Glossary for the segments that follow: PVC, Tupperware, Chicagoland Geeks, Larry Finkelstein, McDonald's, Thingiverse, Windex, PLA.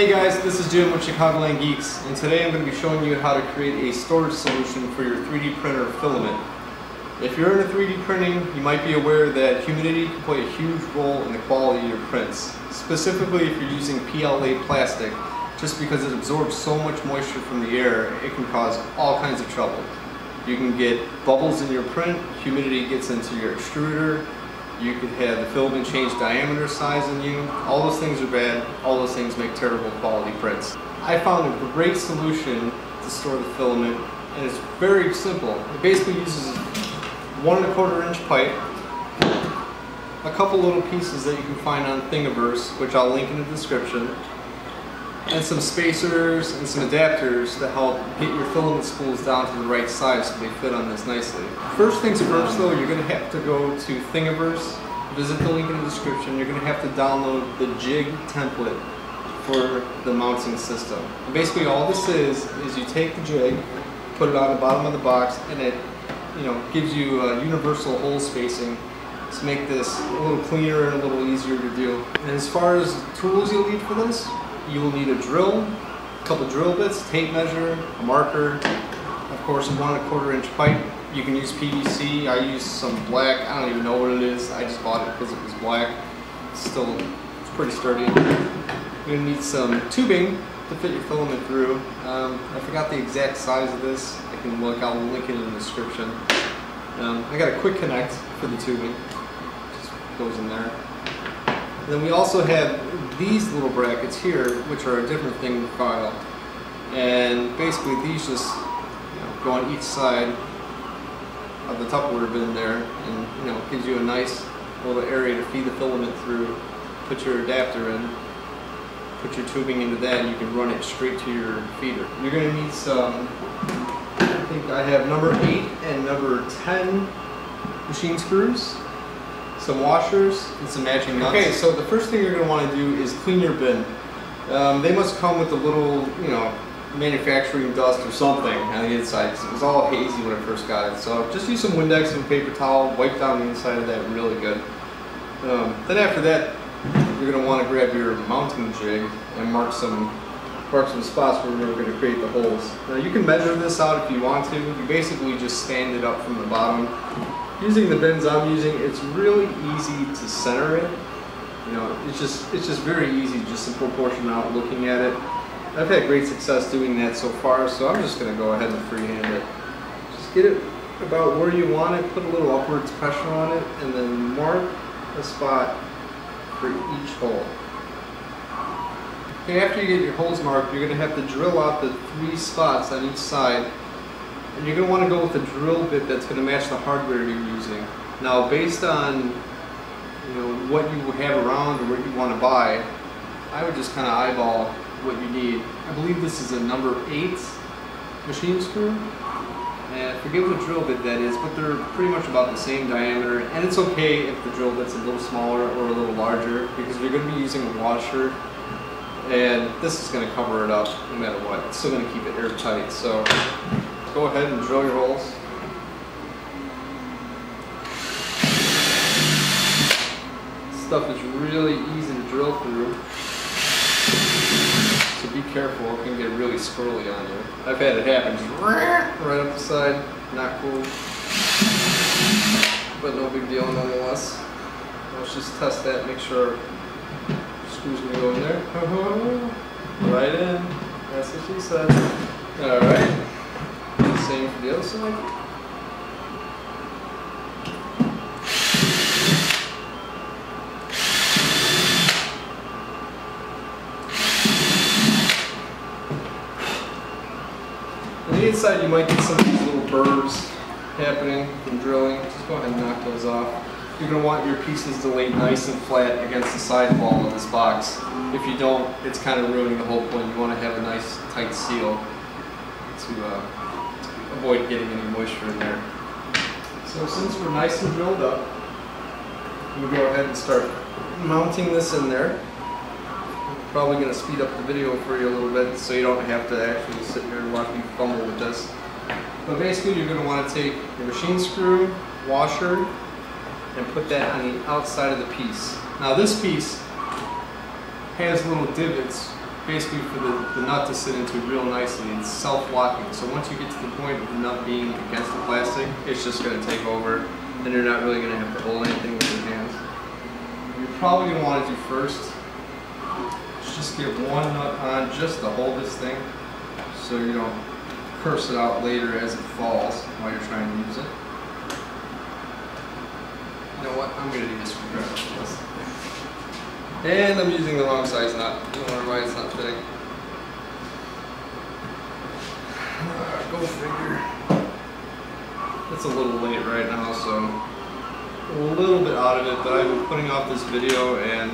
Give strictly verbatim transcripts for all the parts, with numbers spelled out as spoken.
Hey guys, this is Jim with Chicagoland Geeks, and today I'm going to be showing you how to create a storage solution for your three D printer filament. If you're into three D printing, you might be aware that humidity can play a huge role in the quality of your prints, specifically if you're using P L A plastic, just because it absorbs so much moisture from the air, it can cause all kinds of trouble. You can get bubbles in your print, humidity gets into your extruder, you could have the filament change diameter size in you. All those things are bad. All those things make terrible quality prints. I found a great solution to store the filament, and it's very simple. It basically uses a one and a quarter inch pipe, a couple little pieces that you can find on Thingiverse, which I'll link in the description, and some spacers and some adapters to help get your filament spools down to the right size so they fit on this nicely. First things first though, you're going to have to go to Thingiverse, visit the link in the description, you're going to have to download the jig template for the mounting system. And basically all this is, is you take the jig, put it on the bottom of the box, and it you know, gives you a universal hole spacing to make this a little cleaner and a little easier to do. And as far as tools you'll need for this, you will need a drill, a couple drill bits, tape measure, a marker, of course a one and a quarter inch pipe. You can use P V C. I use some black. I don't even know what it is. I just bought it because it was black. It's still it's pretty sturdy. You're going to need some tubing to fit your filament through. Um, I forgot the exact size of this. I can look. I'll link it in the description. Um, I got a quick connect for the tubing. Just goes in there. And then we also have these little brackets here, which are a different thing with file. And basically these just you know, go on each side of the Tupperware bin there, and you know gives you a nice little area to feed the filament through. Put your adapter in, put your tubing into that, and you can run it straight to your feeder. You're going to need some, I think I have number eight and number ten machine screws, some washers, and some matching nuts. Okay, so the first thing you're going to want to do is clean your bin. Um, they must come with a little, you know, manufacturing dust or something on the inside. It was all hazy when I first got it. So just use some Windex and a paper towel, wipe down the inside of that really good. Um, then after that, you're going to want to grab your mounting jig and mark some, mark some spots where we're going to create the holes. Now you can measure this out if you want to. You basically just stand it up from the bottom. Using the bins I'm using, it's really easy to center it. You know, it's just it's just very easy just to proportion out looking at it. I've had great success doing that so far, so I'm just going to go ahead and freehand it. Just get it about where you want it, put a little upwards pressure on it, and then mark a spot for each hole. Okay, after you get your holes marked, you're going to have to drill out the three spots on each side. And you're going to want to go with a drill bit that's going to match the hardware you're using. Now based on you know what you have around or what you want to buy, I would just kind of eyeball what you need. I believe this is a number eight machine screw. And I forget what drill bit that is, but they're pretty much about the same diameter. And it's okay if the drill bit's a little smaller or a little larger, because you're going to be using a washer. And this is going to cover it up no matter what. It's still going to keep it airtight. So go ahead and drill your holes. This stuff is really easy to drill through, so be careful, it can get really squirrely on you. I've had it happen, just right up the side, not cool, but no big deal nonetheless. Let's just test that, make sure the screw's going to go in there. Right in, that's what she said. Alright. Same for the other side. On the inside you might get some of these little burrs happening from drilling. Just go ahead and knock those off. You're going to want your pieces to lay nice and flat against the side wall of this box. If you don't, it's kind of ruining the whole point. You want to have a nice tight seal to uh, avoid getting any moisture in there. So since we're nice and drilled up, we'll go ahead and start mounting this in there. I'm probably going to speed up the video for you a little bit so you don't have to actually sit here and watch me fumble with this. But basically you're going to want to take your machine screw, washer, and put that on the outside of the piece. Now this piece has little divots basically for the, the nut to sit into real nicely. It's self-locking, so once you get to the point of the nut being against the plastic, it's just going to take over, and you're not really going to have to hold anything with your hands. You're probably going to want to do first, just get one nut on just to hold this thing, so you don't curse it out later as it falls while you're trying to use it. You know what? I'm going to do this for and I'm using the wrong size nut. You don't wonder why it's not fitting. Uh, go figure. It's a little late right now, so I'm a little bit out of it, but I've been putting off this video, and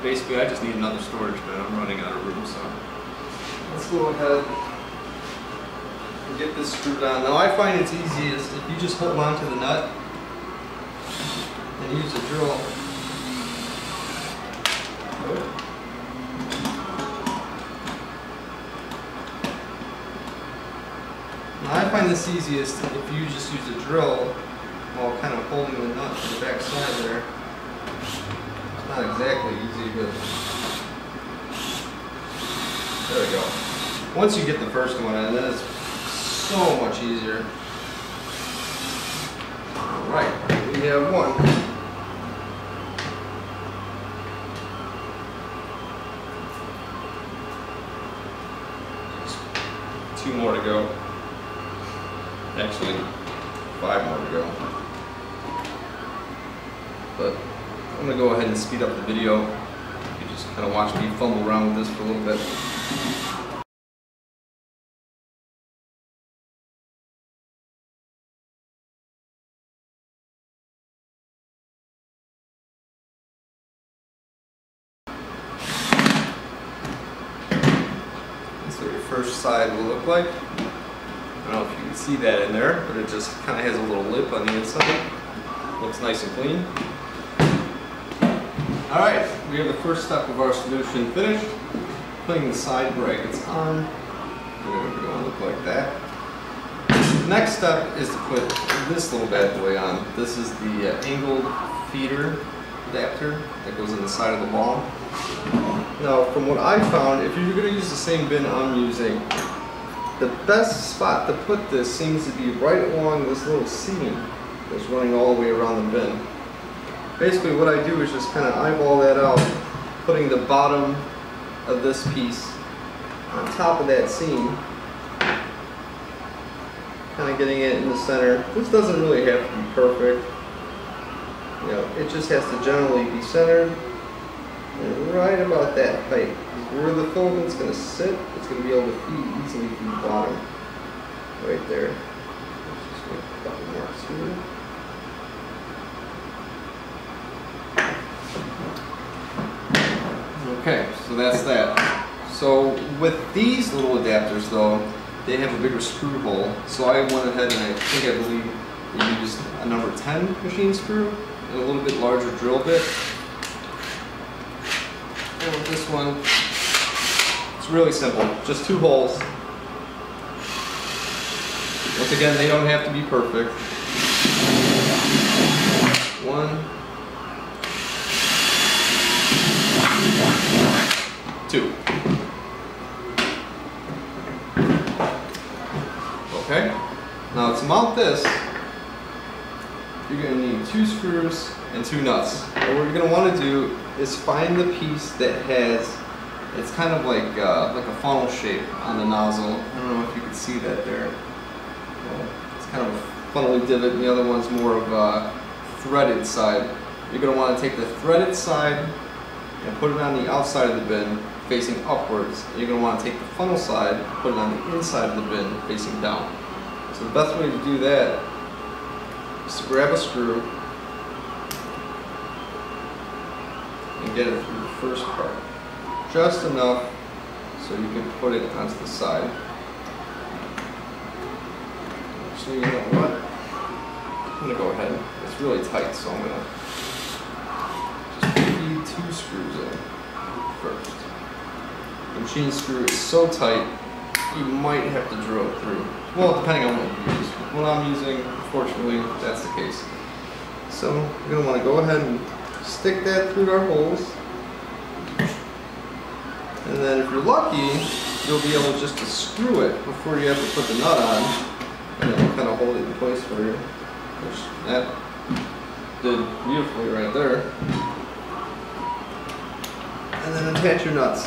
basically I just need another storage bin. I'm running out of room, so let's go ahead and get this screwed on. Now I find it's easiest if you just hold on to the nut and use a drill. Now I find this easiest if you just use a drill while kind of holding the nut to the back side there. Not exactly easy, but there we go. Once you get the first one in, that is so much easier. All right, we have one. Just two more to go. Actually, five more to go. But I'm going to go ahead and speed up the video. You just kind of watch me fumble around with this for a little bit. That's what your first side will look like. I don't know if you can see that in there, but it just kind of has a little lip on the inside. Looks nice and clean. Alright, we have the first step of our solution finished. Putting the side brackets on. We're going to look like that. Next step is to put this little bad boy on. This is the uh, angled feeder adapter that goes in the side of the ball. Now, from what I found, if you're going to use the same bin I'm using, the best spot to put this seems to be right along this little seam that's running all the way around the bin. Basically what I do is just kind of eyeball that out, putting the bottom of this piece on top of that seam, kind of getting it in the center. This doesn't really have to be perfect, you know, it just has to generally be centered, and right about that height is where the filament's going to sit. It's going to be able to feed easily from the bottom, right there. Let's just make a couple marks here. Okay, so that's that. So with these little adapters though, they have a bigger screw hole. So I went ahead and I think I believe I used a number ten machine screw and a little bit larger drill bit. And with this one, it's really simple. Just two holes. Once again, they don't have to be perfect. One. Two. Okay, now to mount this, you're going to need two screws and two nuts. And what you're going to want to do is find the piece that has, it's kind of like uh, like a funnel shape on the nozzle. I don't know if you can see that there. Well, it's kind of a funnel divot, and the other one's more of a threaded side. You're going to want to take the threaded side and put it on the outside of the bin, facing upwards. You're going to want to take the funnel side, put it on the inside of the bin, facing down. So the best way to do that is to grab a screw and get it through the first part. Just enough so you can put it onto the side. Actually, you know what? I'm going to go ahead. It's really tight, so I'm going to just feed two screws in first. The machine screw is so tight, you might have to drill it through. Well, depending on what you use. What I'm using, fortunately, that's the case. So, you're going to want to go ahead and stick that through our holes. and then if you're lucky, you'll be able just to screw it before you have to put the nut on, and it'll kind of hold it in place for you, which that did beautifully right there. And then attach your nuts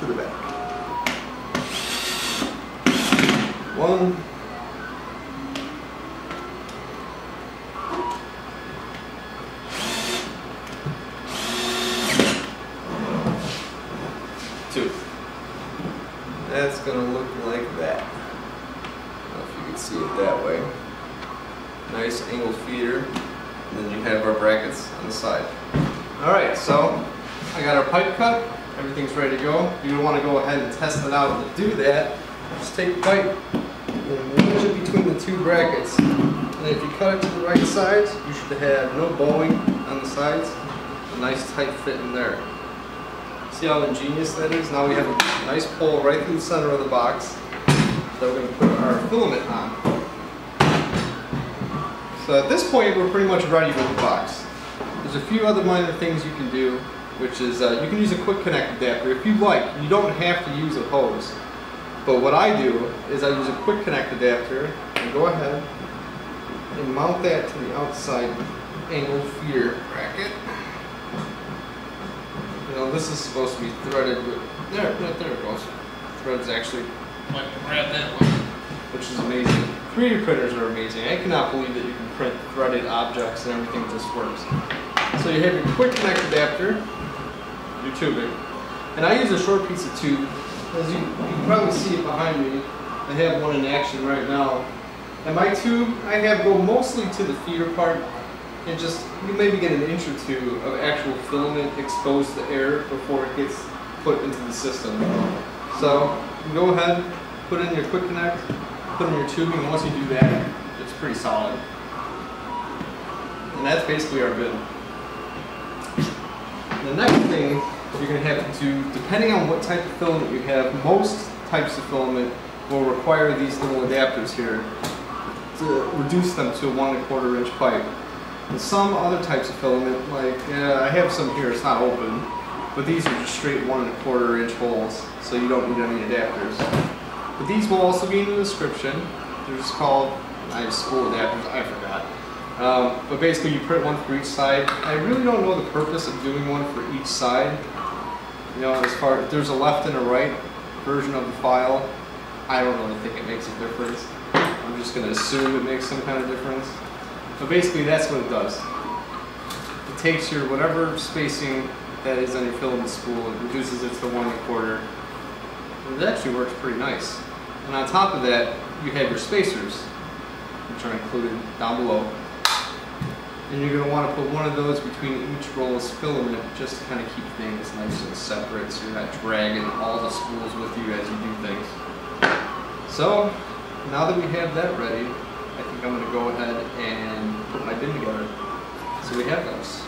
to the back. One, two. That's gonna look like that. I don't know if you can see it that way. Nice angled feeder, and then you have our brackets on the side. All right, so I got our pipe cut. Everything's ready to go. If you want to go ahead and test it out and do that, just take the pipe and wedge it between the two brackets. And if you cut it to the right sides, you should have no bowing on the sides. A nice tight fit in there. See how ingenious that is? Now we have a nice pole right through the center of the box that we're going to put our filament on. So at this point, we're pretty much ready with the box. There's a few other minor things you can do, which is uh, you can use a quick connect adapter if you like. You don't have to use a hose. But what I do is I use a quick connect adapter and go ahead and mount that to the outside angled feeder bracket. You know, this is supposed to be threaded with, there, there, there it goes. Threads actually. Like grab that one. Which is amazing. three D printers are amazing. I cannot believe that you can print threaded objects and everything just works. So you have your quick connect adapter, your tubing, and I use a short piece of tube. As you, you can probably see it behind me, I have one in action right now. And my tube, I have go mostly to the feeder part, and just you maybe get an inch or two of actual filament exposed to air before it gets put into the system. So you go ahead, put in your quick connect, put in your tubing, and once you do that, it's pretty solid. And that's basically our build. The next thing you're going to have to do, depending on what type of filament you have, most types of filament will require these little adapters here to reduce them to a one and a quarter inch pipe. And some other types of filament, like uh, I have some here, it's not open, but these are just straight one and a quarter inch holes, so you don't need any adapters. But these will also be in the description. They're just called, I have school adapters, I forgot. Um, but basically you print one for each side. I really don't know the purpose of doing one for each side. You know, as far as there's a left and a right version of the file, I don't really think it makes a difference. I'm just going to assume it makes some kind of difference. But basically that's what it does. It takes your whatever spacing that is on your filament spool, it reduces it to one and a quarter. It actually works pretty nice. And on top of that, you have your spacers, which are included down below. And you're going to want to put one of those between each roll of filament just to kind of keep things nice and separate so you're not dragging all the spools with you as you do things. So, now that we have that ready, I think I'm going to go ahead and put my bin together. So we have those.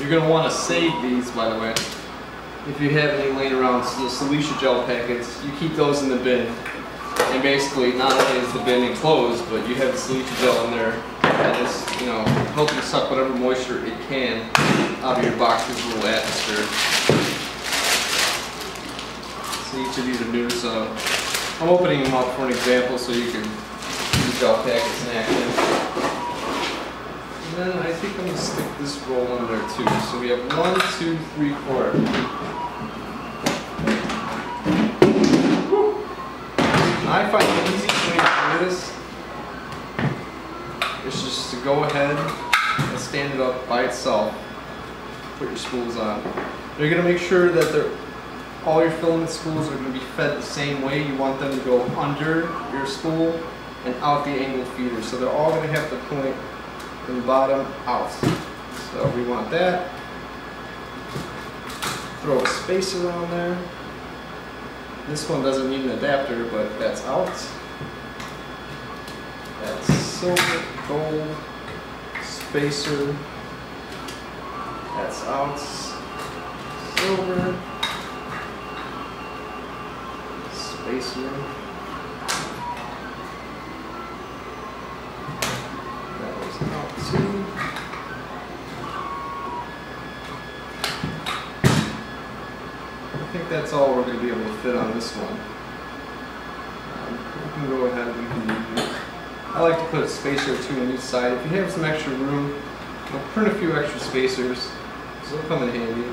You're going to want to save these, by the way. If you have any laying around, so the Silesia gel packets, you keep those in the bin. And basically, not only is the bin enclosed, but you have the Silesia gel in there that is, you know, helping suck whatever moisture it can out of your box's little atmosphere. So each of these are new, so I'm opening them up for an example so you can see the gel packets in action. And then I think I'm going to stick this roll in there too. So we have one, two, three, four. Woo. I find the easiest way to do this is just to go ahead and stand it up by itself. Put your spools on. You're going to make sure that they're, all your filament spools are going to be fed the same way. You want them to go under your spool and out the angled feeder. So they're all going to have to point from the bottom out. So we want that. Throw a spacer on there. This one doesn't need an adapter, but that's out. That's silver, gold, spacer. That's out. Silver, spacer. I think that's all we're going to be able to fit on this one. Um, we can go ahead and I like to put a spacer or two on each side. If you have some extra room, I'll print a few extra spacers, so they'll come in handy.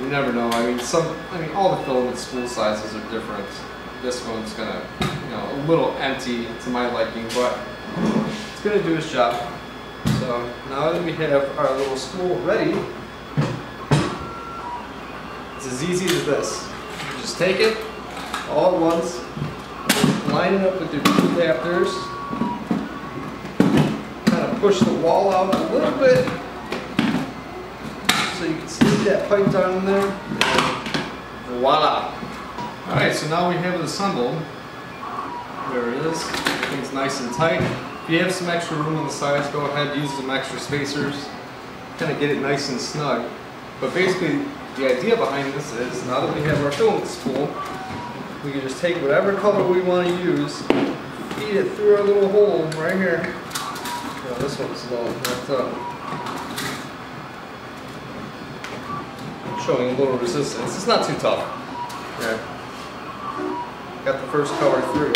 You never know. I mean, some. I mean, all the filament spool sizes are different. This one's gonna, you know, a little empty to my liking, but it's gonna do its job. So now that we have our little spool ready, it's as easy as this. You just take it all at once, line it up with your two adapters, kind of push the wall out a little bit, so you can stick that pipe down in there, and voila. Alright, so now we have it assembled. There it is. Everything's nice and tight. If you have some extra room on the sides, go ahead and use some extra spacers. Kind of get it nice and snug. But basically, the idea behind this is, now that we have our filament spool, we can just take whatever color we want to use, feed it through our little hole right here. Oh, this one's a little messed up. Showing a little resistance. It's not too tough. Okay. Got the first color through.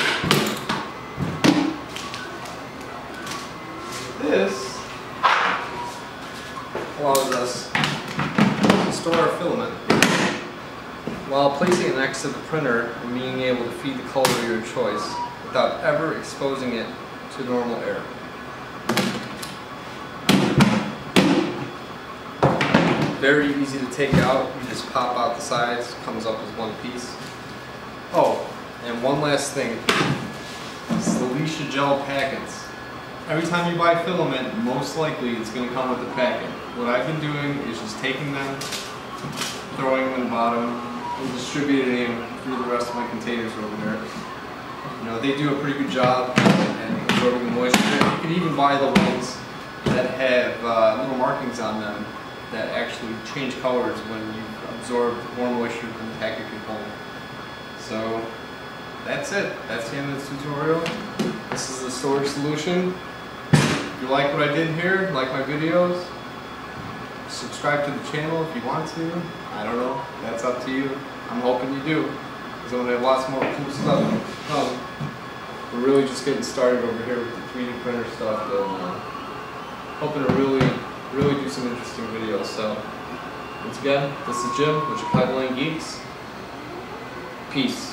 This allows us to store our filament while placing it next to the printer and being able to feed the color of your choice without ever exposing it to normal air. Very easy to take out. You just pop out the sides, comes up as one piece. Oh, and one last thing. This is the Leisha gel packets. Every time you buy filament, most likely it's going to come with a packet. What I've been doing is just taking them, throwing them in the bottom, and distributing them through the rest of my containers over there. You know, they do a pretty good job at absorbing the moisture. You can even buy the ones that have uh, little markings on them that actually change colors when you absorb more moisture from the packet you hold. So that's it. That's the end of this tutorial. This is the storage solution. If you like what I did here, like my videos, subscribe to the channel if you want to. I don't know. That's up to you. I'm hoping you do, because I'm going to have lots more cool stuff. Um, we're really just getting started over here with the three D printer stuff, and uh, hoping to really really do some interesting videos. So once again, this is Jim with Chicagoland Geeks. Peace.